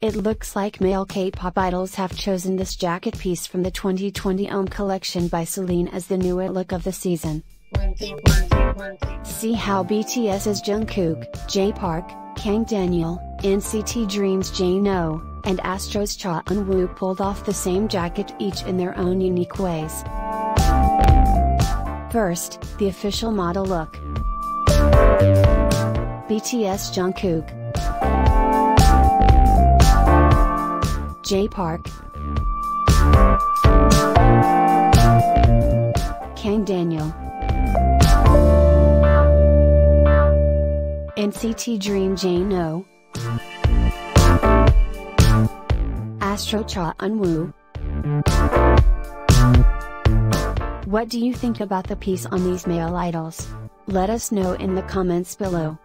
It looks like male K-pop idols have chosen this jacket piece from the 2020 collection by Celine as the newer look of the season. See how BTS's Jungkook, Jay Park, Kang Daniel, NCT Dream's Jeno, and Astro's Cha Eunwoo pulled off the same jacket each in their own unique ways. First, the official model look. BTS Jungkook, Jay Park, Kang Daniel, NCT Dream Jeno, Astro Cha Eunwoo. What do you think about the piece on these male idols? Let us know in the comments below.